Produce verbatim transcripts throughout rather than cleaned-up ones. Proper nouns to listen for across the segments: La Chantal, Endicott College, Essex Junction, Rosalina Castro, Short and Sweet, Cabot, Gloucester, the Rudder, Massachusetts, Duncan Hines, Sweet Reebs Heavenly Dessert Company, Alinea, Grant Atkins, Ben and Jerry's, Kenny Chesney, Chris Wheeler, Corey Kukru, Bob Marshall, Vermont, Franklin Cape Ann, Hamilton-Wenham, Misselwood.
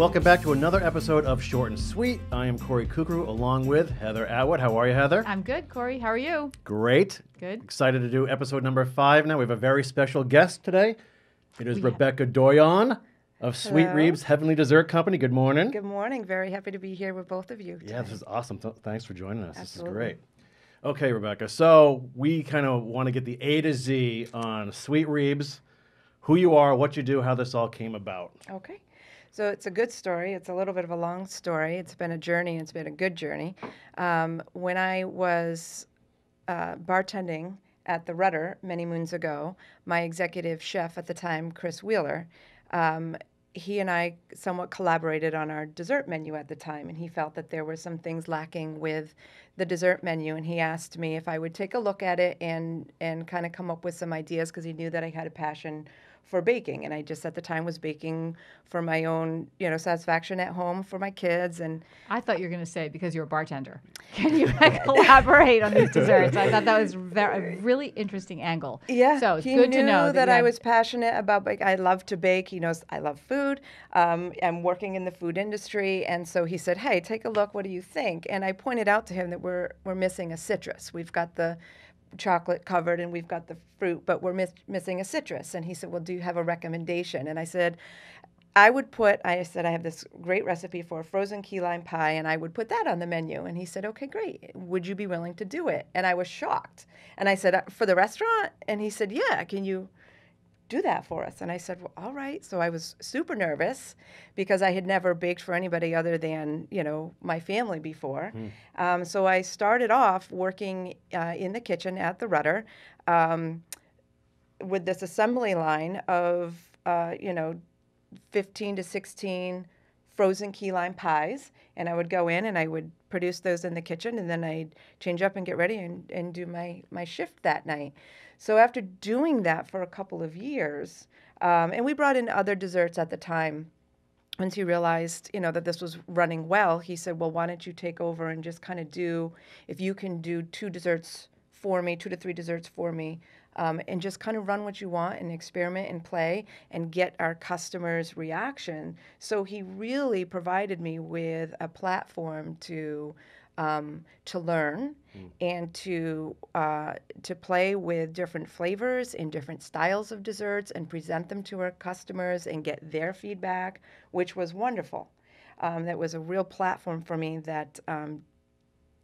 Welcome back to another episode of Short and Sweet. I am Corey Kukru along with Heather Atwood. How are you, Heather? I'm good, Corey. How are you? Great. Good. Excited to do episode number five now. We have a very special guest today. It is we Rebecca have... Doyon of Sweet Reebs Heavenly Dessert Company. Good morning. Good morning. Very happy to be here with both of you today. Yeah, this is awesome. Th thanks for joining us. Absolutely. This is great. Okay, Rebecca. So we kind of want to get the A to Z on Sweet Reebs, who you are, what you do, how this all came about. Okay. So it's a good story. It's a little bit of a long story. It's been a journey. It's been a good journey. Um, when I was uh, bartending at the Rudder many moons ago, my executive chef at the time, Chris Wheeler, um, he and I somewhat collaborated on our dessert menu at the time, and he felt that there were some things lacking with the dessert menu, and he asked me if I would take a look at it and, and kind of come up with some ideas because he knew that I had a passion for baking, and I just at the time was baking for my own, you know, satisfaction at home for my kids. And I thought you were going to say because you're a bartender. Can you elaborate on these desserts? I thought that was very, a really interesting angle. Yeah, so it's good to know that, that I have... was passionate about baking. I love to bake. He knows I love food. Um, I'm working in the food industry, and so he said, "Hey, take a look. What do you think?" And I pointed out to him that we're we're missing a citrus. We've got the chocolate covered and we've got the fruit, but we're miss missing a citrus. And he said, well, do you have a recommendation? And I said, I would put, I said, I have this great recipe for a frozen key lime pie, and I would put that on the menu. And he said, okay, great. Would you be willing to do it? And I was shocked. And I said, for the restaurant? And he said, yeah, can you do that for us? And I said, well, all right. So I was super nervous because I had never baked for anybody other than, you know, my family before. Mm. Um, so I started off working uh, in the kitchen at the Rudder um, with this assembly line of, uh, you know, fifteen to sixteen frozen key lime pies. And I would go in and I would produce those in the kitchen, and then I'd change up and get ready and, and do my, my shift that night. So after doing that for a couple of years, um, and we brought in other desserts at the time, once he realized, you know, that this was running well, he said, well, why don't you take over and just kind of do, if you can do two desserts for me, two to three desserts for me, um, and just kind of run what you want and experiment and play and get our customers' reaction. So he really provided me with a platform to Um, to learn mm. and to uh, to play with different flavors and different styles of desserts and present them to our customers and get their feedback, which was wonderful. Um, that was a real platform for me that um,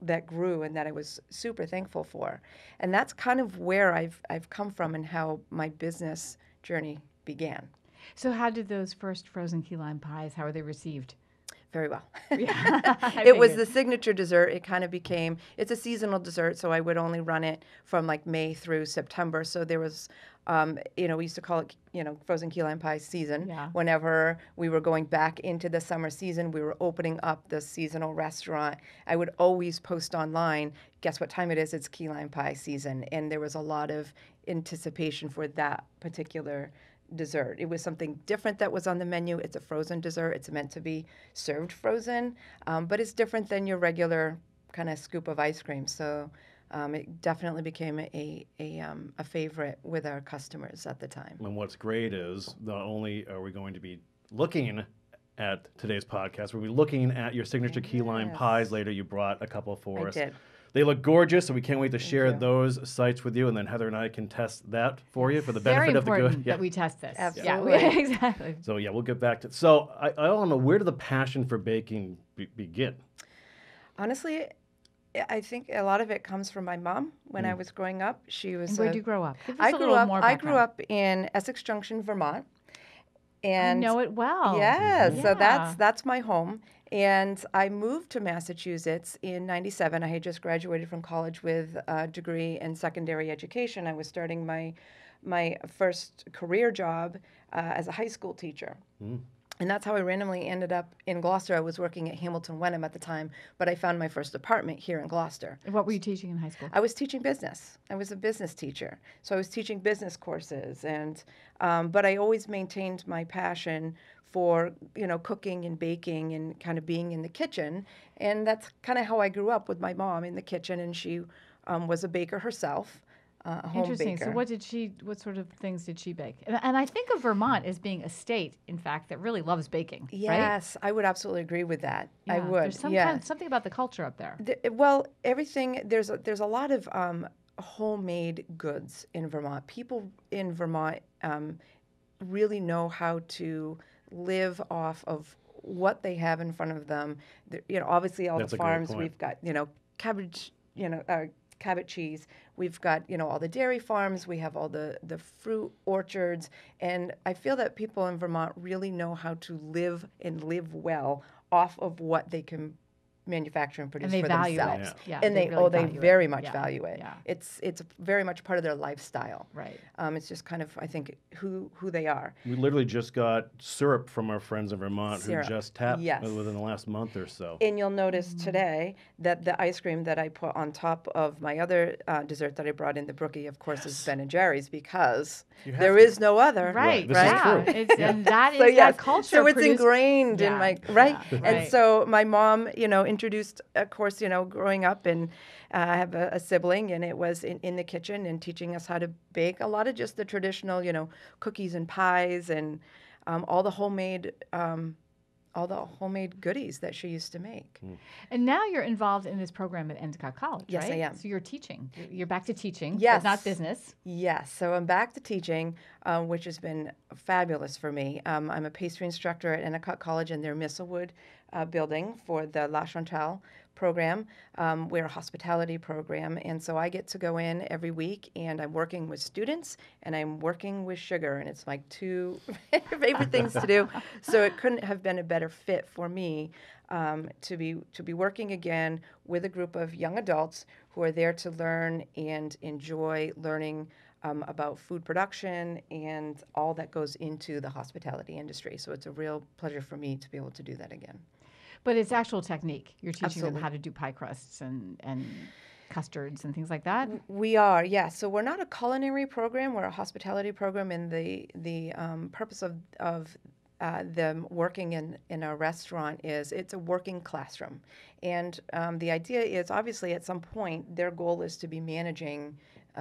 that grew and that I was super thankful for. And that's kind of where I've I've come from and how my business journey began. So, how did those first frozen key lime pies? How were they received? Very well. It was the signature dessert. It kind of became, it's a seasonal dessert, so I would only run it from like May through September. So there was, um, you know, we used to call it, you know, frozen key lime pie season. Yeah. Whenever we were going back into the summer season, we were opening up the seasonal restaurant. I would always post online, guess what time it is? It's key lime pie season. And there was a lot of anticipation for that particular dessert. It was something different that was on the menu. It's a frozen dessert. It's meant to be served frozen, um, but it's different than your regular kind of scoop of ice cream. So um, it definitely became a, a, um, a favorite with our customers at the time. And what's great is not only are we going to be looking at today's podcast, we'll be looking at your signature yes. key lime pies later. You brought a couple for us. I did. They look gorgeous, so we can't wait to share those sites with you, and then Heather and I can test that for you for the benefit Very of the good. Very important that we test this. Absolutely. Yeah, exactly. So yeah, we'll get back to it. So I, I don't know, where did the passion for baking be begin? Honestly, I think a lot of it comes from my mom. When mm. I was growing up, she was. And where did you grow up? Give us I a grew up. More I grew up in Essex Junction, Vermont. And I know it well. Yes, yeah. So that's that's my home. And I moved to Massachusetts in ninety-seven. I had just graduated from college with a degree in secondary education. I was starting my, my first career job uh, as a high school teacher. Mm. And that's how I randomly ended up in Gloucester. I was working at Hamilton-Wenham at the time, but I found my first apartment here in Gloucester. What were you teaching in high school? I was teaching business. I was a business teacher. So I was teaching business courses. and um, But I always maintained my passion for, you know, cooking and baking and kind of being in the kitchen. And that's kind of how I grew up with my mom in the kitchen. And she um, was a baker herself. uh, home Interesting. baker. So what did she, what sort of things did she bake? And, and I think of Vermont as being a state, in fact, that really loves baking, Yes, right? I would absolutely agree with that. Yeah, I would. There's some yeah. kind of, something about the culture up there. The, well, everything, there's a, there's a lot of um, homemade goods in Vermont. People in Vermont um, really know how to live off of what they have in front of them. The, you know, obviously all That's the farms, we've got, you know, cabbage, you know, uh, Cabot cheese. We've got, you know, all the dairy farms. We have all the, the fruit orchards. And I feel that people in Vermont really know how to live and live well off of what they can manufacture and produce and for themselves. It. Yeah. And they, they really oh, they very it. much yeah. value it. Yeah. It's it's very much part of their lifestyle. Right. Um, it's just kind of, I think, who who they are. We literally just got syrup from our friends in Vermont syrup. who just tapped yes. within the last month or so. And you'll notice mm. today that the ice cream that I put on top of my other uh, dessert that I brought in, the brookie, of course, yes. is Ben and Jerry's, because there to. is no other. Right. Right. This right. is true. It's, yeah. And that is so, yes. that culture. So it's ingrained yeah. in my, right? Yeah. Right. And so my mom, you know, in introduced, of course, you know, growing up, and uh, I have a, a sibling, and it was in, in the kitchen and teaching us how to bake a lot of just the traditional, you know, cookies and pies and um, all the homemade, um, all the homemade goodies that she used to make. Mm. And now you're involved in this program at Endicott College, yes, right? Yes, I am. So you're teaching. You're back to teaching. Yes. But not business. Yes. So I'm back to teaching, uh, which has been fabulous for me. Um, I'm a pastry instructor at Endicott College in their Misselwood Uh, building for the La Chantal program. Um, we're a hospitality program, and so I get to go in every week, and I'm working with students, and I'm working with sugar, and it's like two favorite things to do. So it couldn't have been a better fit for me um, to be to be working again with a group of young adults who are there to learn and enjoy learning Um, about food production and all that goes into the hospitality industry. So it's a real pleasure for me to be able to do that again. But it's actual technique. You're teaching Absolutely. them how to do pie crusts and, and custards and things like that? We are, yeah. So we're not a culinary program. We're a hospitality program, and the, the um, purpose of, of Uh, them working in, in a restaurant is it's a working classroom. And um, the idea is, obviously, at some point, their goal is to be managing,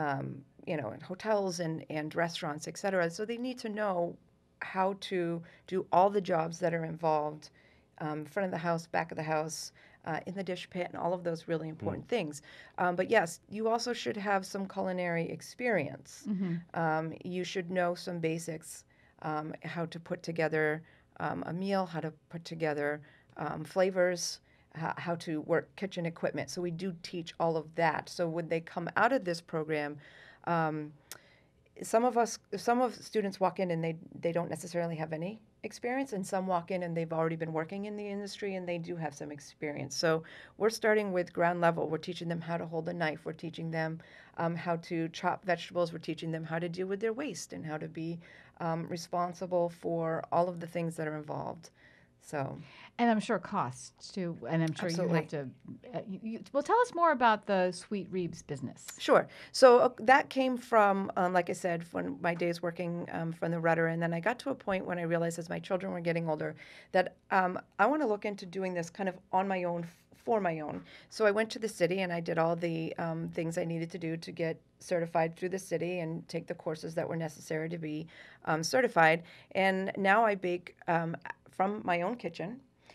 um, you know, in hotels and, and restaurants, et cetera. So they need to know how to do all the jobs that are involved, um, front of the house, back of the house, uh, in the dish pit, and all of those really important mm. things. Um, but yes, you also should have some culinary experience. Mm-hmm. Um, you should know some basics. Um, how to put together um, a meal, how to put together um, flavors, how, how to work kitchen equipment. So we do teach all of that. So when they come out of this program, um, some of us, some of students walk in and they, they don't necessarily have any experience, and some walk in and they've already been working in the industry and they do have some experience. So we're starting with ground level. We're teaching them how to hold a knife. We're teaching them um, how to chop vegetables. We're teaching them how to deal with their waste and how to be um, responsible for all of the things that are involved. So, and I'm sure costs too, and I'm sure Absolutely. you have to. Uh, you, you, well, tell us more about the Sweet Reebs business. Sure. So uh, that came from, um, like I said, when my days working um, from the Rudder, and then I got to a point when I realized, as my children were getting older, that um, I want to look into doing this kind of on my own, for my own. So I went to the city and I did all the um, things I needed to do to get certified through the city and take the courses that were necessary to be um, certified. And now I bake. Um, From my own kitchen.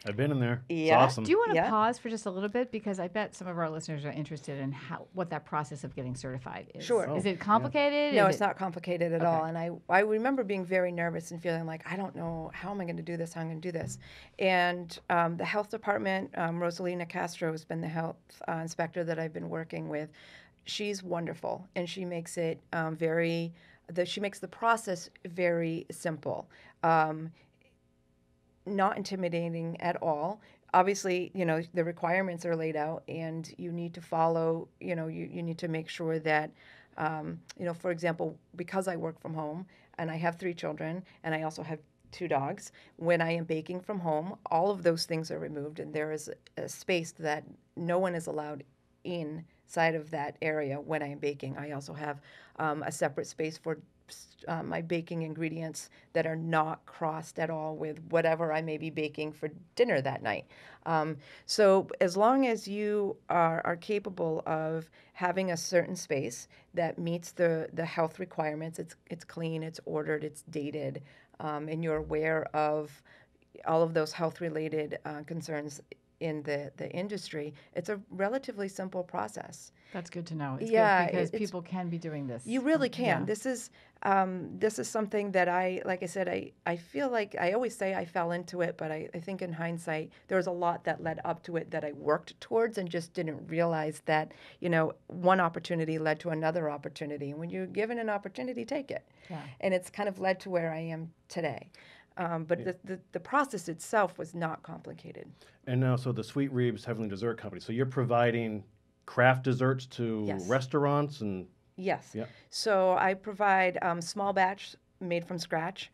I've been in there. Yeah. It's awesome. Do you want to yeah. pause for just a little bit? Because I bet some of our listeners are interested in how what that process of getting certified is. Sure. Oh, is it complicated? Yeah. No, is it's it... not complicated at okay. all. And I, I remember being very nervous and feeling like, I don't know, how am I going to do this? How am I going to do this? And um, the health department, um, Rosalina Castro has been the health uh, inspector that I've been working with. She's wonderful, and she makes it um, very, the, she makes the process very simple. Um, Not intimidating at all. Obviously, you know, the requirements are laid out, and you need to follow. You know, you, you need to make sure that, um, you know, for example, because I work from home and I have three children and I also have two dogs, when I am baking from home, all of those things are removed, and there is a, a space that no one is allowed inside of that area when I am baking. I also have um, a separate space for uh, my baking ingredients that are not crossed at all with whatever I may be baking for dinner that night. Um, so as long as you are, are capable of having a certain space that meets the, the health requirements, it's, it's clean, it's ordered, it's dated, um, and you're aware of all of those health-related uh, concerns in the, the industry, it's a relatively simple process. That's good to know. It's yeah, good because people can be doing this. You really can. Yeah. This is um, this is something that I, like I said, I, I feel like I always say I fell into it, but I, I think in hindsight there was a lot that led up to it that I worked towards and just didn't realize that, you know, one opportunity led to another opportunity. And when you're given an opportunity, take it. Yeah. And it's kind of led to where I am today. Um, but yeah. the, the, the process itself was not complicated. And now, so the Sweet Reebs Heavenly Dessert Company. So you're providing craft desserts to yes. restaurants and... Yes. Yeah. So I provide um, small batch made from scratch.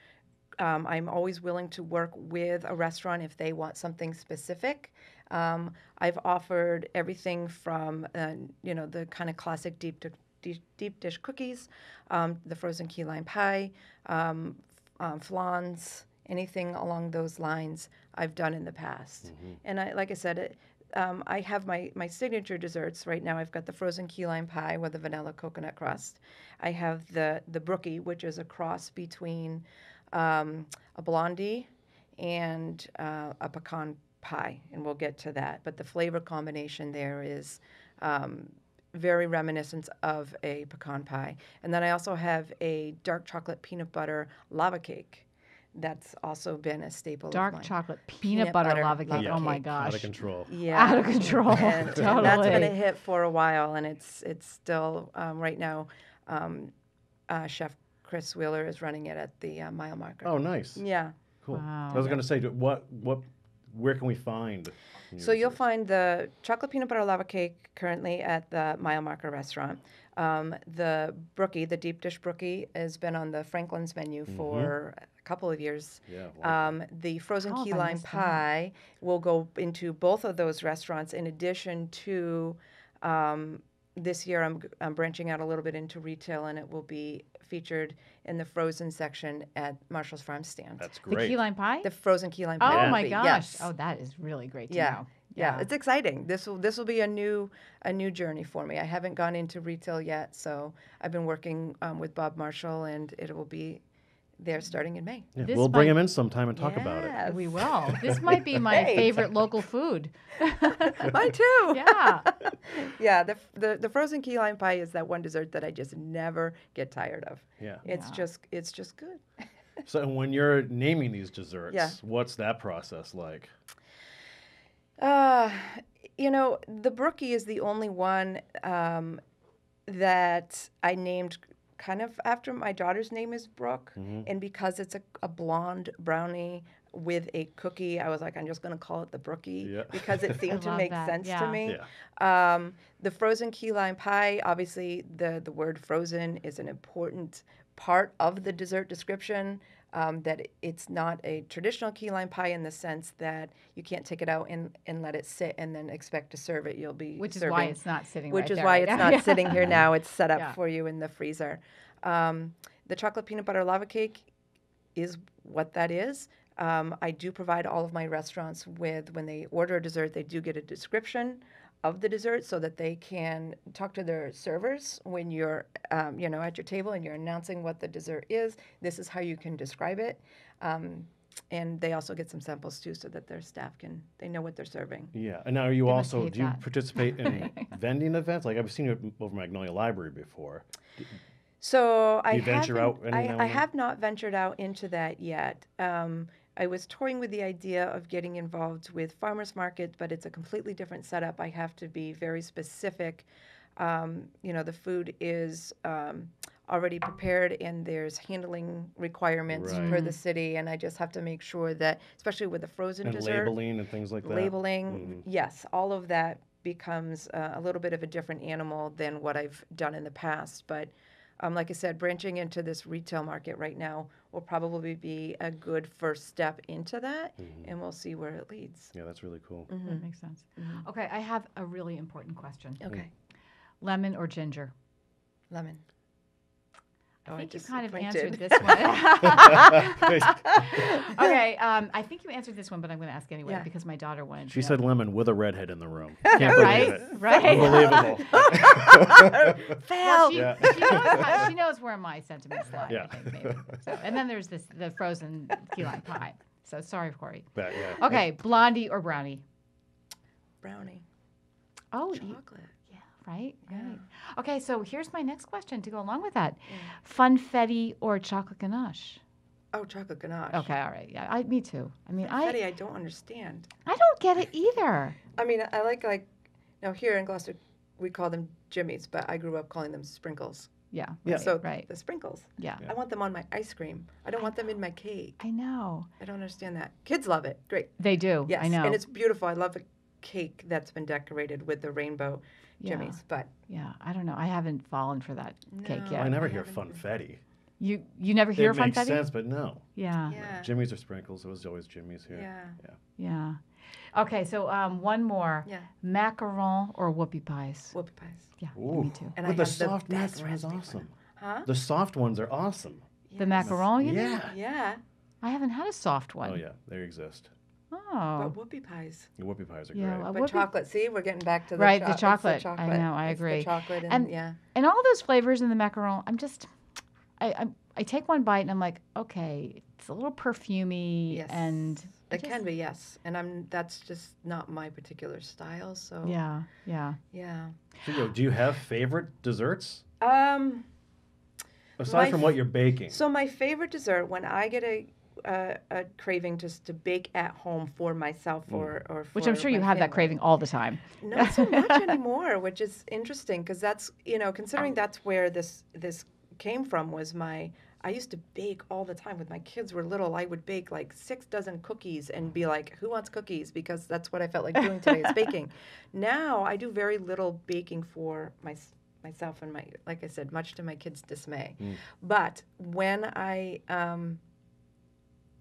Um, I'm always willing to work with a restaurant if they want something specific. Um, I've offered everything from, uh, you know, the kind of classic deep, di deep dish cookies, um, the frozen key lime pie, um, Um, flans, anything along those lines I've done in the past. Mm-hmm. And I, like I said, it, um, I have my, my signature desserts right now. I've got the frozen key lime pie with a vanilla coconut crust. I have the, the brookie, which is a cross between um, a blondie and uh, a pecan pie, and we'll get to that. But the flavor combination there is um, very reminiscent of a pecan pie. And then I also have a dark chocolate peanut butter lava cake that's also been a staple dark of mine. Dark chocolate peanut, peanut butter, butter lava cake. Yeah. Oh, my gosh. Out of control. Yeah. Out of control. And, totally. And that's been a hit for a while, and it's, it's still, um, right now, um, uh, Chef Chris Wheeler is running it at the uh, Mile Marker. Oh, nice. Yeah. Cool. Wow. I was going to say, what what... where can we find? So you'll find the chocolate peanut butter lava cake currently at the Mile Marker restaurant. Um, the brookie, the deep dish brookie, has been on the Franklin's menu mm-hmm. for a couple of years. Yeah, wow. um, the frozen oh, key lime pie will go into both of those restaurants in addition to... Um, This year, I'm, I'm branching out a little bit into retail, and it will be featured in the frozen section at Marshall's Farm Stand. That's great. The key lime pie? The frozen key lime pie. Oh, my gosh. Yes. Oh, that is really great to yeah. know. Yeah. yeah, it's exciting. This will this will be a new a new journey for me. I haven't gone into retail yet, so I've been working um, with Bob Marshall, and it will be... They're starting in May. Yeah, we'll might, bring them in sometime and talk yes, about it. We will. This might be my hey. favorite local food. Mine too. Yeah. yeah. The, the the frozen key lime pie is that one dessert that I just never get tired of. Yeah. It's yeah. just it's just good. So when you're naming these desserts, yeah. what's that process like? Uh, you know, the brookie is the only one um, that I named. Kind of after my daughter's name is Brooke, mm-hmm. and because it's a, a blonde brownie with a cookie, I was like, I'm just going to call it the Brookie yeah. because it seemed to make that. sense yeah. to me. Yeah. Um, the frozen key lime pie, obviously the, the word frozen is an important part of the dessert description, um, that it's not a traditional key lime pie in the sense that you can't take it out and, and let it sit and then expect to serve it. You'll be Which serving, is why it's not sitting Which right is there, why right? it's not sitting here now. It's set up yeah. for you in the freezer. Um, the chocolate peanut butter lava cake is what that is. Um, I do provide all of my restaurants with, when they order a dessert, they do get a description of the dessert so that they can talk to their servers when you're, um, you know, at your table and you're announcing what the dessert is. This is how you can describe it. Um, and they also get some samples, too, so that their staff can, they know what they're serving. Yeah. And now are you they also, do you that. participate in vending events? Like I've seen you over Magnolia Library before. So do you I, venture out any I, now I have not ventured out into that yet. Um, I was toying with the idea of getting involved with farmers market, but it's a completely different setup. I have to be very specific. Um, you know, the food is um, already prepared, and there's handling requirements right. for the city, and I just have to make sure that, especially with the frozen and dessert, labeling and things like that. Labeling, mm-hmm. yes, all of that becomes uh, a little bit of a different animal than what I've done in the past, but. Um, like I said, branching into this retail market right now will probably be a good first step into that, mm-hmm. and we'll see where it leads. Yeah, that's really cool. Mm-hmm. That makes sense. Mm-hmm. Okay, I have a really important question. Okay. Mm. Lemon or ginger? Lemon. Oh, I think I you kind of answered this one. Okay, um, I think you answered this one, but I'm going to ask anyway yeah. because my daughter wanted. She to said know. Lemon with a redhead in the room. Can't right, believe it. Right. Unbelievable. Well, she, yeah. she, knows how, she knows where my sentiments lie. Yeah. I think, maybe. So, and then there's this the frozen key lime pie. So sorry, Corey. But, yeah. Okay, blondie or brownie? Brownie. Oh, chocolate. You, Right, right. Yeah. Okay, so here's my next question to go along with that. Yeah. Funfetti or chocolate ganache? Oh, chocolate ganache. Okay, all right. Yeah, I, me too. I mean, Funfetti, I, I don't understand. I don't get it either. I mean, I like, like, now here in Gloucester, we call them jimmies, but I grew up calling them sprinkles. Yeah, yeah. Right, so right. the sprinkles. Yeah. yeah. I want them on my ice cream. I don't I want know. them in my cake. I know. I don't understand that. Kids love it. Great. They do. Yes. I know. And it's beautiful. I love a cake that's been decorated with the rainbow. Jimmy's, yeah. but yeah, I don't know. I haven't fallen for that no, cake yet. I never I hear funfetti. You you never hear it funfetti? It makes sense, but no. Yeah. yeah. Jimmy's or sprinkles. It was always Jimmy's here. Yeah. Yeah. yeah. Okay, so um, one more. Yeah. Macaron or whoopie pies? Whoopie pies. Yeah. Ooh. Me too. And but I the soft macaron is awesome. Huh? The soft ones are awesome. Yes. The macaron, you know? Yeah. Yeah. I haven't had a soft one. Oh yeah, they exist. Oh. But whoopie pies. The whoopie pies are yeah, great. But chocolate, see, we're getting back to the right, cho the chocolate. Right, the chocolate. I know, I it's agree. The chocolate and, and yeah. And all those flavors in the macaron, I'm just I I, I take one bite and I'm like, okay, it's a little perfumey yes. and it just, can be, yes. And I'm that's just not my particular style, so Yeah. Yeah. Yeah. So, do you have favorite desserts? Um aside from what you're baking. So my favorite dessert when I get a A, a craving just to bake at home for myself or, or for which I'm sure you have family. That craving all the time. Not so much anymore, which is interesting because that's, you know, considering that's where this this came from was my, I used to bake all the time. When my kids were little, I would bake like six dozen cookies and be like, who wants cookies? Because that's what I felt like doing today is baking. Now I do very little baking for my myself and my, like I said, much to my kids' dismay. Mm. But when I... Um,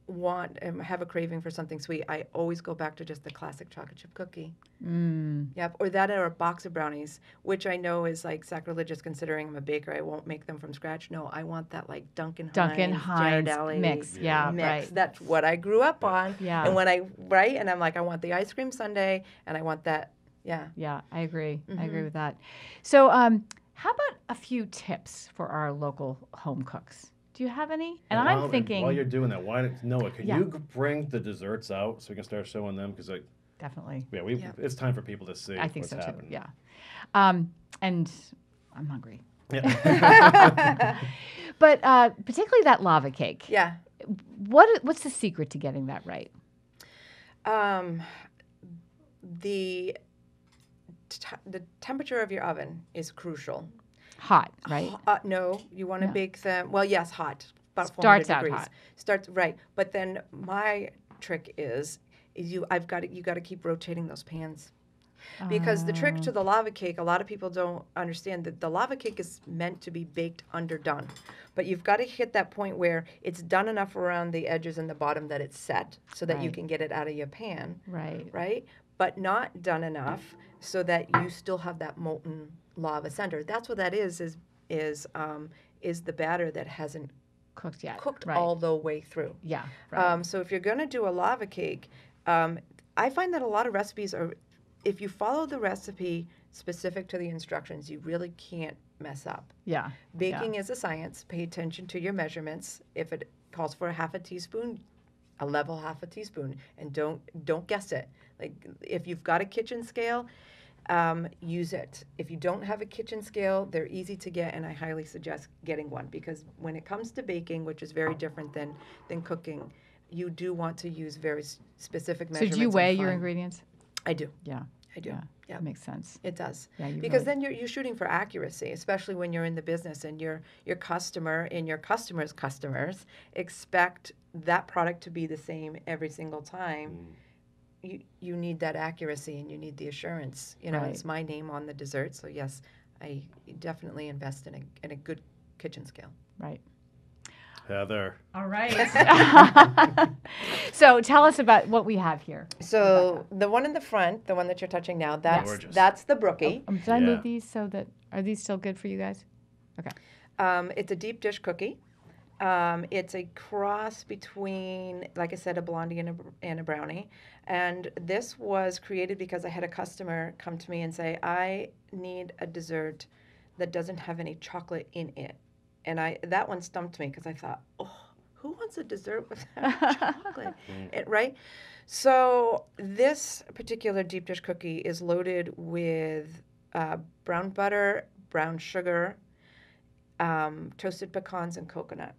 want and have a craving for something sweet, I always go back to just the classic chocolate chip cookie. Mm. Yep, or that or a box of brownies, which I know is like sacrilegious considering I'm a baker. I won't make them from scratch. No, I want that like Duncan, Duncan Hines, Hines mix. Yeah, mix. Right. That's what I grew up on. Yeah. And when I, right, and I'm like, I want the ice cream sundae and I want that, yeah. Yeah, I agree. Mm-hmm. I agree with that. So um, how about a few tips for our local home cooks? Do you have any? And, and I'm while, thinking... And while you're doing that, why don't, Noah, can yeah. you bring the desserts out so we can start showing them? Because Definitely. Yeah, we. Yeah. It's time for people to see I think what's so happening. Too, yeah. Um, and I'm hungry. Yeah. But uh, particularly that lava cake. Yeah. What What's the secret to getting that right? Um, the t The temperature of your oven is crucial. Hot, right? Uh, no, you want to no. bake them. Well, yes, hot. About Starts out degrees. hot. Starts right, but then my trick is, is you. I've got to, You got to keep rotating those pans, because uh. the trick to the lava cake, a lot of people don't understand that the lava cake is meant to be baked underdone, but you've got to hit that point where it's done enough around the edges and the bottom that it's set, so that right. you can get it out of your pan. Right. Right. But not done enough so that you still have that molten lava center. That's what that is, is is um, is the batter that hasn't cooked yet, cooked right. all the way through. Yeah. Right. Um, so if you're going to do a lava cake, um, I find that a lot of recipes are, if you follow the recipe specific to the instructions, you really can't mess up. Yeah. Baking yeah. is a science. Pay attention to your measurements. If it calls for a half a teaspoon, a level half a teaspoon, and don't don't guess it. Like if you've got a kitchen scale, um, use it. If you don't have a kitchen scale, they're easy to get, and I highly suggest getting one because when it comes to baking, which is very different than than cooking, you do want to use very specific measurements. So do you weigh your ingredients? I do. Yeah, I do. Yeah, yeah. That makes sense. It does. Yeah, you because really... then you're you're shooting for accuracy, especially when you're in the business and your your customer and your customers' customers expect that product to be the same every single time. Mm. You, you need that accuracy and you need the assurance. You know, right. it's my name on the dessert, so yes, I definitely invest in a, in a good kitchen scale. Right. Heather. All right. So tell us about what we have here. So the one in the front, the one that you're touching now, that's, that's the brookie. Oh, um, did yeah. I need these so that, are these still good for you guys? Okay. Um, it's a deep dish cookie. Um, it's a cross between, like I said, a blondie and a, and a brownie. And this was created because I had a customer come to me and say, I need a dessert that doesn't have any chocolate in it. And I that one stumped me because I thought, oh, who wants a dessert without chocolate? It, right? So this particular deep dish cookie is loaded with uh, brown butter, brown sugar, um, toasted pecans, and coconut.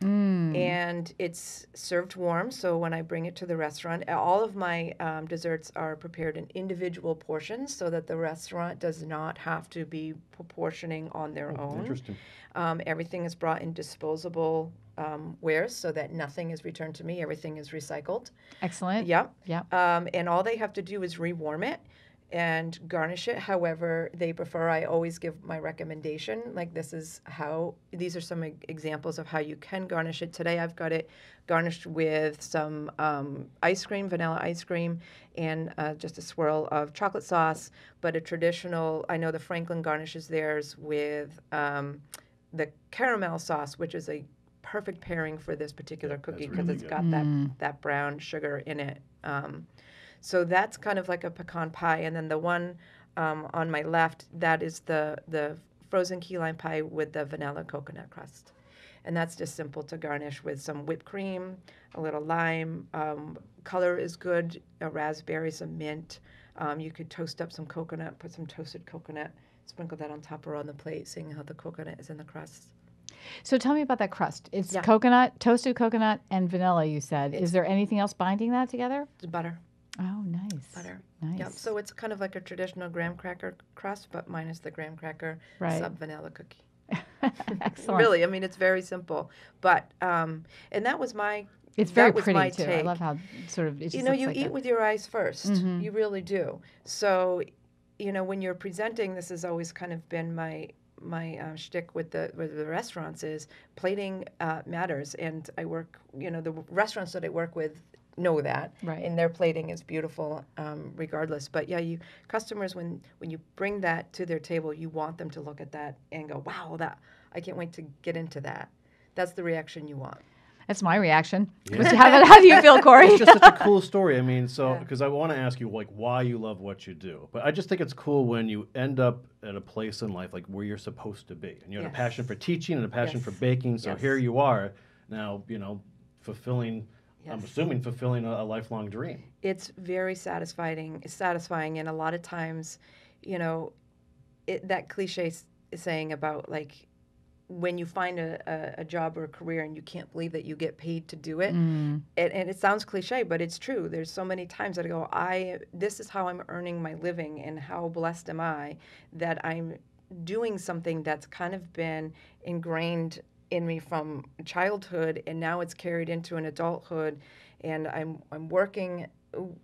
Mm. And it's served warm, so when I bring it to the restaurant, all of my um, desserts are prepared in individual portions so that the restaurant does not have to be proportioning on their oh, own. Interesting. Um, everything is brought in disposable um, wares so that nothing is returned to me. Everything is recycled. Excellent. Yep. Yep. Um, and all they have to do is rewarm it and garnish it however they prefer. I always give my recommendation, like this is how, these are some examples of how you can garnish it. Today I've got it garnished with some um, ice cream, vanilla ice cream, and uh, just a swirl of chocolate sauce, but a traditional, I know the Franklin garnishes theirs with um, the caramel sauce, which is a perfect pairing for this particular yeah, cookie because really it's good. got mm. that, that brown sugar in it. Um, So that's kind of like a pecan pie. And then the one um, on my left, that is the, the frozen key lime pie with the vanilla coconut crust. And that's just simple to garnish with some whipped cream, a little lime. Um, color is good, a raspberry, some mint. Um, you could toast up some coconut, put some toasted coconut, sprinkle that on top or on the plate, seeing how the coconut is in the crust. So tell me about that crust. It's yeah. coconut, toasted coconut, and vanilla, you said. It's, is there anything else binding that together? It's butter. Oh, nice. Butter. Nice. Yep. So it's kind of like a traditional graham cracker crust, but minus the graham cracker, right. sub vanilla cookie. Excellent. Really, I mean, it's very simple. But, um, and that was my It's very pretty, too. Take. I love how sort of, it just You know, you like eat that. with your eyes first. Mm-hmm. You really do. So, you know, when you're presenting, this has always kind of been my... my uh, shtick with the with the restaurants is plating uh, matters, and I work, you know, the restaurants that I work with know that, right. and their plating is beautiful um, regardless. But yeah, you customers when when you bring that to their table, you want them to look at that and go, wow, that I can't wait to get into that. That's the reaction you want. That's my reaction. Yeah. How, how do you feel, Corey? It's just such a cool story. I mean, so because yeah. I want to ask you like why you love what you do, but I just think it's cool when you end up at a place in life like where you're supposed to be, and you yes. have a passion for teaching and a passion yes. for baking. So yes. here you are now, you know, fulfilling. Yes. I'm assuming fulfilling a, a lifelong dream. It's very satisfying. Satisfying, and a lot of times, you know, it, that cliche saying about like. when you find a, a, a job or a career and you can't believe that you get paid to do it, mm. and, and it sounds cliche, but it's true. There's so many times that I go, I this is how I'm earning my living, and how blessed am I that I'm doing something that's kind of been ingrained in me from childhood, and now it's carried into an adulthood, and I'm I'm working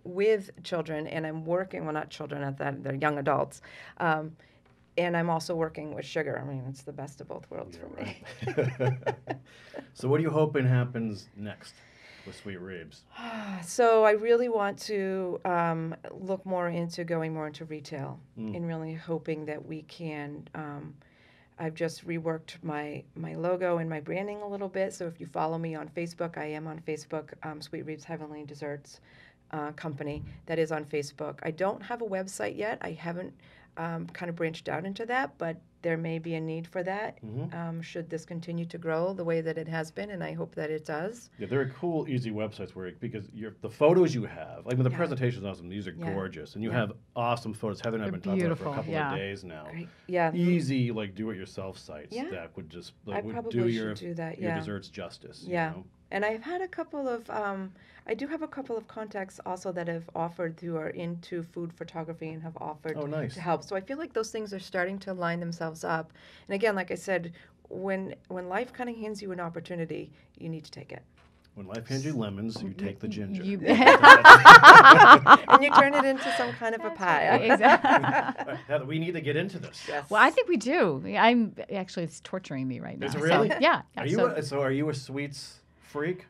with children, and I'm working, well, not children at that, they're young adults, um, and I'm also working with sugar. I mean, it's the best of both worlds You're for me. Right. So what are you hoping happens next with Sweet Reebs? So I really want to um, look more into going more into retail mm. and really hoping that we can. Um, I've just reworked my, my logo and my branding a little bit. So if you follow me on Facebook, I am on Facebook, um, Sweet Reebs Heavenly Desserts uh, Company. That is on Facebook. I don't have a website yet. I haven't. Um, kind of branched out into that, but there may be a need for that mm-hmm. um, should this continue to grow the way that it has been, and I hope that it does. Yeah, there are cool, easy websites where it, because you're, the photos you have, like the yeah. presentation is awesome. These are yeah. gorgeous, and you yeah. have awesome photos. Heather and I have been talking beautiful. about it for a couple yeah. of days now. Right. Yeah, easy like do-it-yourself sites yeah. that would just like, I would probably do your do that, yeah. your desserts justice. Yeah. You know? And I've had a couple of, um, I do have a couple of contacts also that have offered who are into food photography and have offered oh, nice. to help. So I feel like those things are starting to line themselves up. And again, like I said, when when life kind of hands you an opportunity, you need to take it. When life hands you lemons, you take the ginger. You and you turn it into some kind of a pie. Exactly. Heather, we need to get into this. Yes. Well, I think we do. I'm actually, it's torturing me right now. Is it really? So, yeah. Are you so, a, so are you a sweets... freak?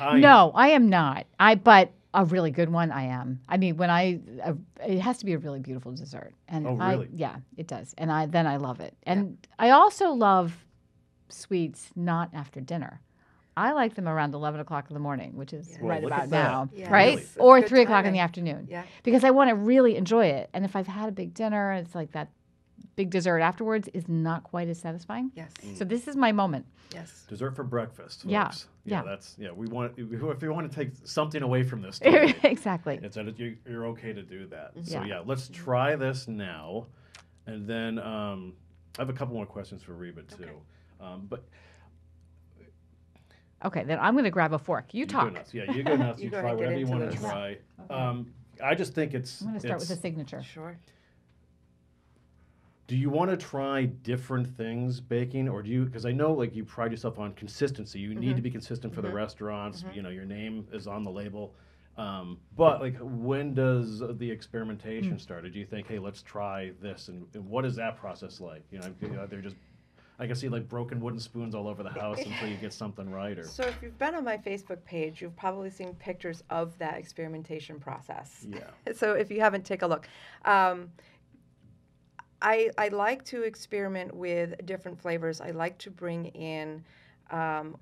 I no, I am not. I but a really good one. I am. I mean, when I, uh, it has to be a really beautiful dessert. And oh, really? I, yeah, it does. And I then I love it. And yeah. I also love sweets not after dinner. I like them around eleven o'clock in the morning, which is yeah. well, right about now, yeah. right? Really? Or three o'clock in the afternoon. Yeah. Because I want to really enjoy it. And if I've had a big dinner, it's like that big dessert afterwards is not quite as satisfying. Yes. Mm. So this is my moment. Yes. Dessert for breakfast, folks. Yeah. Yeah, yeah. That's, yeah, we want, if you want to take something away from this story, exactly. It's you're okay to do that. Mm-hmm. So, yeah. yeah, let's try this now. And then um, I have a couple more questions for Reba, too. Okay. Um, but... Okay, then I'm going to grab a fork. You, you talk. Go nuts. Yeah, you go nuts. you, you try whatever you want to try. Okay. Um, I just think it's... I'm going to start with a signature. Sure. Do you want to try different things baking, or do you... Because I know, like, you pride yourself on consistency. You mm-hmm. need to be consistent for mm-hmm. the restaurants. Mm-hmm. You know, your name is on the label. Um, but, like, when does the experimentation mm-hmm. start? Do you think, hey, let's try this, and, and what is that process like? You know, you know they're just... I can see like broken wooden spoons all over the house until you get something right. Or so if you've been on my Facebook page, you've probably seen pictures of that experimentation process. Yeah. So if you haven't, take a look. Um, I, I like to experiment with different flavors. I like to bring in um,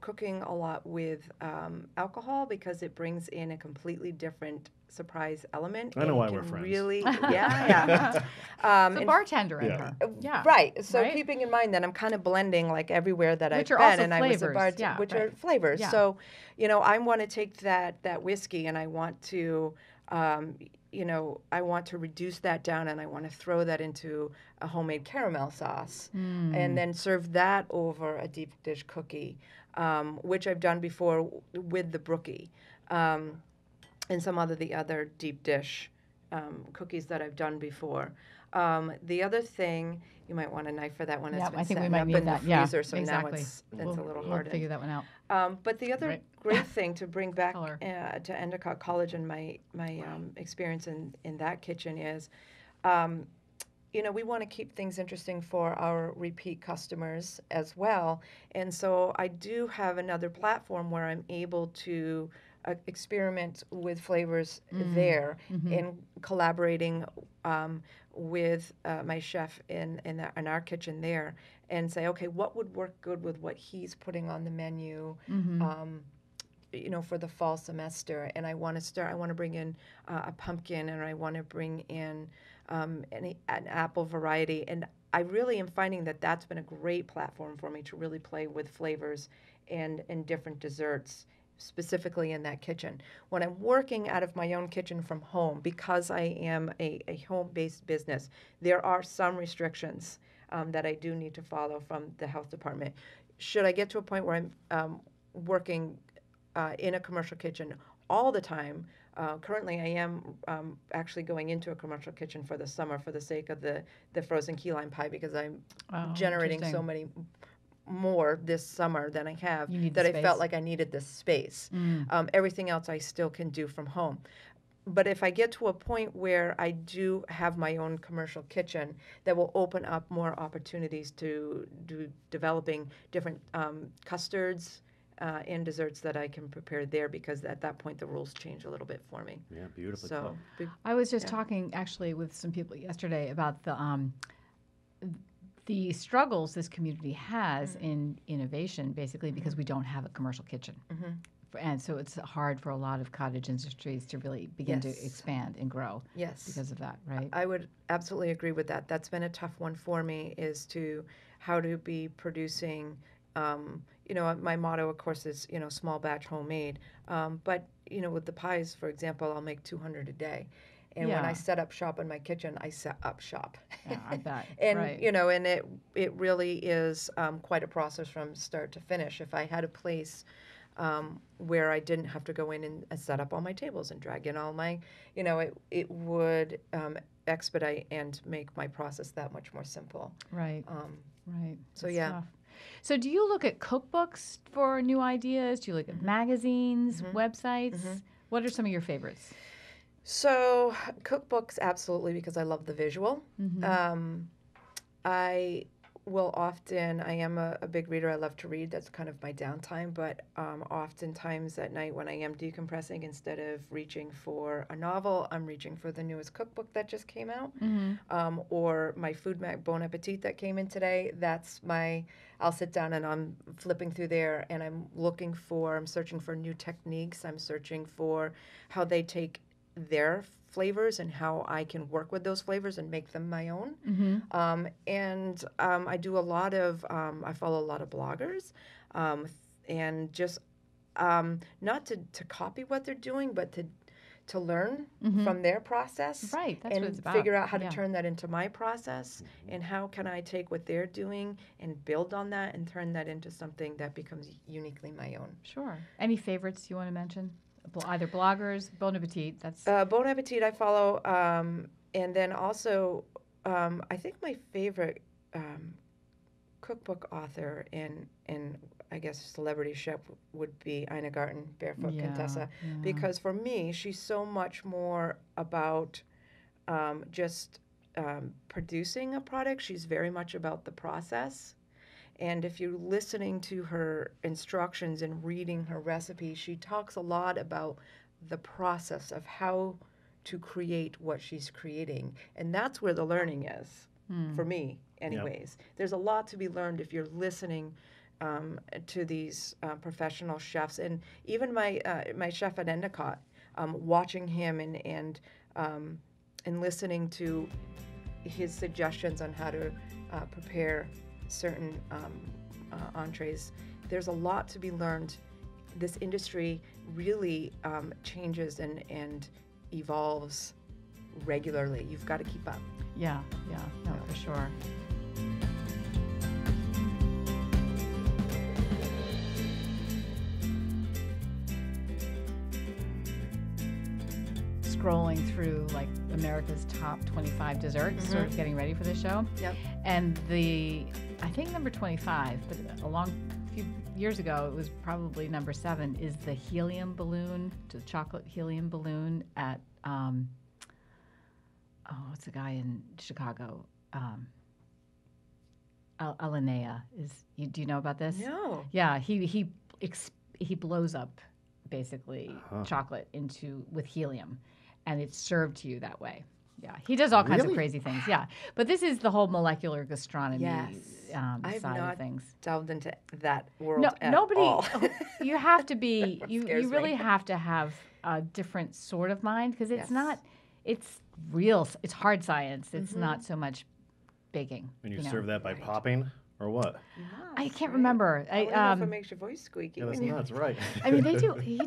cooking a lot with um, alcohol because it brings in a completely different surprise element. I know why we're friends. Really, yeah, yeah. Um, the bartender in her. Yeah. Right. So right? keeping in mind that I'm kind of blending like everywhere that which I've been, and flavors. I was a bartender, yeah, which right. are flavors. Yeah. So, you know, I want to take that that whiskey, and I want to, um, you know, I want to reduce that down, and I want to throw that into a homemade caramel sauce, mm. and then serve that over a deep dish cookie, um, which I've done before with the brookie. Um, and some other the other deep dish um, cookies that I've done before. Um, the other thing, you might want a knife for that one. Yep, I think we might need in that. The freezer, yeah, so exactly. Now it's, it's we'll, a little we'll harder. We'll figure that one out. Um, but the other right. great thing to bring back uh, to Endicott College and my my wow. um, experience in, in that kitchen is, um, you know, we want to keep things interesting for our repeat customers as well. And so I do have another platform where I'm able to Uh, experiment with flavors mm. there mm-hmm. in collaborating um, with uh, my chef in in, the, in our kitchen there and say, okay, what would work good with what he's putting on the menu mm-hmm. um, you know, for the fall semester. And I want to start, I want to bring in uh, a pumpkin, and I want to bring in um, an, an apple variety. And I really am finding that that's been a great platform for me to really play with flavors and, and different desserts specifically in that kitchen. When I'm working out of my own kitchen from home, because I am a, a home-based business, there are some restrictions um, that I do need to follow from the health department. Should I get to a point where I'm um, working uh, in a commercial kitchen all the time, uh, currently I am um, actually going into a commercial kitchen for the summer for the sake of the, the frozen key lime pie, because I'm oh, generating so many more this summer than I have, that I felt like I needed this space. Mm. Um, everything else I still can do from home. But if I get to a point where I do have my own commercial kitchen, that will open up more opportunities to do developing different um, custards uh, and desserts that I can prepare there, because at that point the rules change a little bit for me. Yeah, beautiful. So, be- I was just yeah. talking actually with some people yesterday about the um, the struggles this community has mm-hmm. in innovation, basically, because we don't have a commercial kitchen. Mm-hmm. And so it's hard for a lot of cottage industries to really begin yes. to expand and grow yes. because of that, right? I would absolutely agree with that. That's been a tough one for me, is to how to be producing, um, you know, my motto, of course, is, you know, small batch homemade. Um, but, you know, with the pies, for example, I'll make two hundred a day. And yeah. when I set up shop in my kitchen, I set up shop. Yeah, I bet. and right. you know, and it it really is um, quite a process from start to finish. If I had a place um, where I didn't have to go in and uh, set up all my tables and drag in all my, you know, it it would um, expedite and make my process that much more simple. Right. Um, right. So That's yeah. tough. So do you look at cookbooks for new ideas? Do you look at mm-hmm. magazines, mm-hmm. websites? Mm-hmm. What are some of your favorites? So cookbooks, absolutely, because I love the visual. Mm-hmm. Um, I will often, I am a, a big reader, I love to read, that's kind of my downtime, but um, oftentimes at night when I am decompressing, instead of reaching for a novel, I'm reaching for the newest cookbook that just came out, mm-hmm. um, or my food mag, Bon Appetit, that came in today. That's my, I'll sit down and I'm flipping through there and I'm looking for, I'm searching for new techniques, I'm searching for how they take their flavors and how I can work with those flavors and make them my own. Mm-hmm. Um, and um, I do a lot of, um, I follow a lot of bloggers um, and just um, not to, to copy what they're doing, but to to learn mm-hmm. from their process, right, that's and what it's about. Figure out how to yeah. turn that into my process and how can I take what they're doing and build on that and turn that into something that becomes uniquely my own. Sure. Any favorites you want to mention? Either bloggers, Bon Appetit. That's uh, Bon Appetit I follow, um, and then also um, I think my favorite um, cookbook author and and I guess celebrity chef would be Ina Garten, Barefoot yeah, Contessa, yeah. because for me she's so much more about um, just um, producing a product. She's very much about the process. And if you're listening to her instructions and reading her recipe, she talks a lot about the process of how to create what she's creating. And that's where the learning is, mm. for me anyways. Yep. There's a lot to be learned if you're listening um, to these uh, professional chefs. And even my uh, my chef at Endicott, um, watching him and, and, um, and listening to his suggestions on how to uh, prepare certain um, uh, entrees, there's a lot to be learned. This industry really um, changes and, and evolves regularly. You've got to keep up. Yeah, yeah, no, yeah. for sure. Scrolling through like America's top twenty-five desserts, mm-hmm. sort of getting ready for the show. Yep. And the, I think number twenty-five, but a long few years ago, it was probably number seven, is the helium balloon, the chocolate helium balloon at, um, oh, what's the guy in Chicago? Um, Alinea. Is, you, do you know about this? No. Yeah, he, he, exp he blows up basically uh-huh. chocolate into, with helium. And it's served to you that way. Yeah, he does all kinds really? Of crazy things. Yeah, but this is the whole molecular gastronomy yes. um, side of things. I've not delved into that world no, at nobody, all. You have to be. you you really me. have to have a different sort of mind because it's yes. not. It's real. It's hard science. It's mm-hmm. not so much baking. And you, you know? Serve that by right. popping. Or what? Yes, I can't right. remember. I, I don't um, know if it makes your voice squeaky. Yeah, that's nuts, right? I mean, they do. He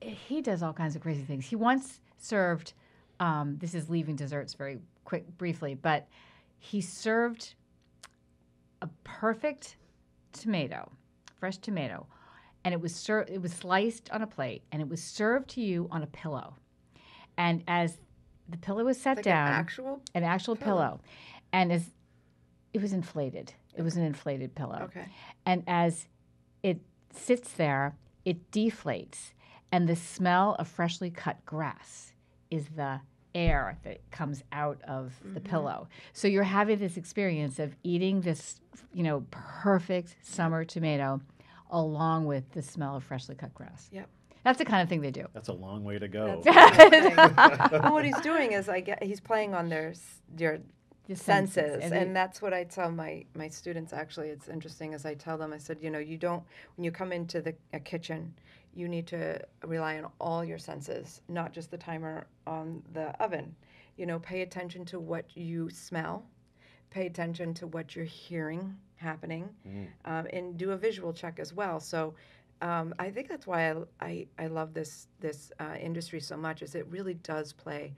he does all kinds of crazy things. He once served. Um, this is leaving desserts very quick, briefly, but he served a perfect tomato, fresh tomato, and it was ser it was sliced on a plate, and it was served to you on a pillow. And as the pillow was set like down, an actual an actual pillow, pillow and as it was inflated, it was an inflated pillow. Okay. And as it sits there, it deflates, and the smell of freshly cut grass is the air that comes out of the mm-hmm. pillow. So you're having this experience of eating this, you know, perfect summer tomato along with the smell of freshly cut grass. Yep. That's the kind of thing they do. That's a long way to go. Well, what he's doing is I get, he's playing on their, their the senses. senses. And, and that's what I tell my, my students, actually. It's interesting as I tell them, I said, you know, you don't, when you come into the a kitchen, you need to rely on all your senses, not just the timer on the oven. You know, pay attention to what you smell, pay attention to what you're hearing happening, mm. um, and do a visual check as well. So um, I think that's why I, I, I love this, this uh, industry so much, is it really does play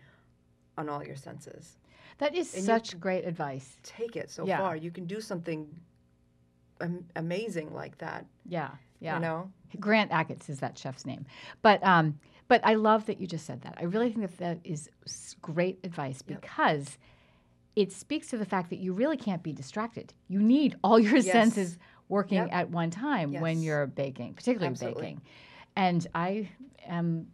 on all your senses. That is and such great advice. Take it so yeah. far. You can do something am amazing like that. Yeah, yeah. You know? Grant Atkins is that chef's name. But um, but I love that you just said that. I really think that that is great advice because yep. it speaks to the fact that you really can't be distracted. You need all your yes. senses working yep. at one time yes. when you're baking, particularly Absolutely. Baking. And I am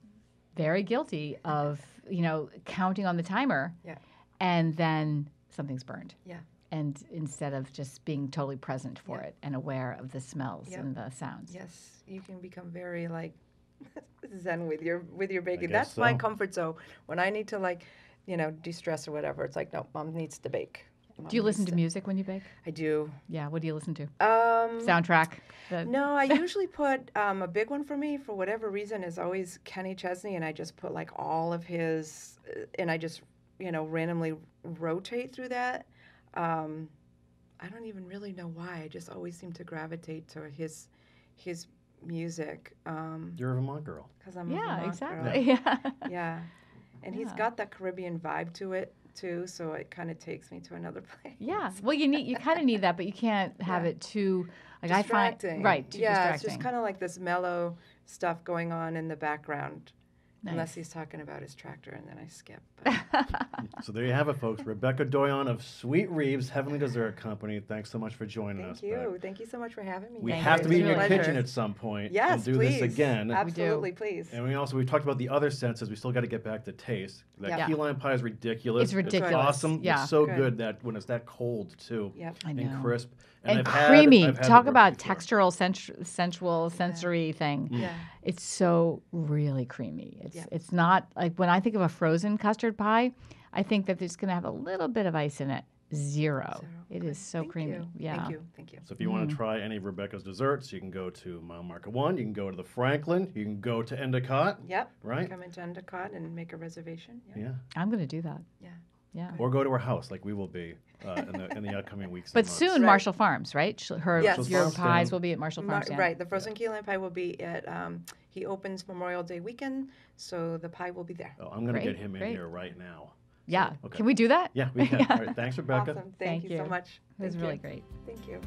very guilty of, you know, counting on the timer. Yeah. And then something's burned. Yeah. and instead of just being totally present for yeah. it and aware of the smells yeah. and the sounds. Yes, you can become very like zen with your with your baking. That's so. My comfort zone. When I need to like, you know, de-stress or whatever, it's like, no, mom needs to bake. Mom do you listen to, to music when you bake? I do. Yeah, what do you listen to? Um, Soundtrack? The... No, I usually put um, a big one for me, for whatever reason, is always Kenny Chesney, and I just put like all of his, and I just, you know, randomly rotate through that. Um, I don't even really know why. I just always seem to gravitate to his his music. Um, You're a Vermont girl. Because I'm yeah, a Vermont exactly. girl. Yeah, exactly. Yeah. And yeah. he's got that Caribbean vibe to it, too, so it kind of takes me to another place. Yeah. Well, you need you kind of need that, but you can't have yeah. it too... Like distracting. I find, right, too yeah, distracting. It's just kind of like this mellow stuff going on in the background. Nice. Unless he's talking about his tractor, and then I skip. So there you have it, folks. Rebecca Doyon of Sweet Reebs Heavenly Dessert Company. Thanks so much for joining Thank us. Thank you. Beck. Thank you so much for having me. We Thank have you. To meet in your pleasure. Kitchen at some point. Yes, and do please. This again. Absolutely, please. And we also we talked about the other senses. We still got to get back to taste. That yeah. key lime pie is ridiculous. It's ridiculous. It's awesome. Yeah. It's so good. good that when it's that cold too. Yep. I know. And crisp. And, and I've creamy. Had, I've had Talk about before. Textural, sensu- sensual, yeah. sensory thing. Yeah. It's so really creamy. It's yeah. it's not like when I think of a frozen custard pie, I think that it's going to have a little bit of ice in it. Zero. Zero. It okay. is so Thank creamy. You. Yeah. Thank you. Thank you. So if you mm. want to try any of Rebecca's desserts, you can go to Mile Marker One. You can go to the Franklin. You can go to Endicott. Yep. Right. Come into Endicott and make a reservation. Yeah. yeah. I'm going to do that. Yeah. Yeah. Or go to her house, like we will be uh, in, the, in the upcoming weeks. But soon, right. Marshall Farms, right? Her yes. your Farm pies stand. Will be at Marshall Farms. Mar- right. The frozen yeah. key lime pie will be at. Um, he opens Memorial Day weekend, so the pie will be there. Oh, I'm going to get him in Great. Here right now. Yeah. So, okay. Can we do that? Yeah, we can. yeah. All right. Thanks, Rebecca. Awesome. Thank, Thank you so much. It was Thank really you. Great. Thank you.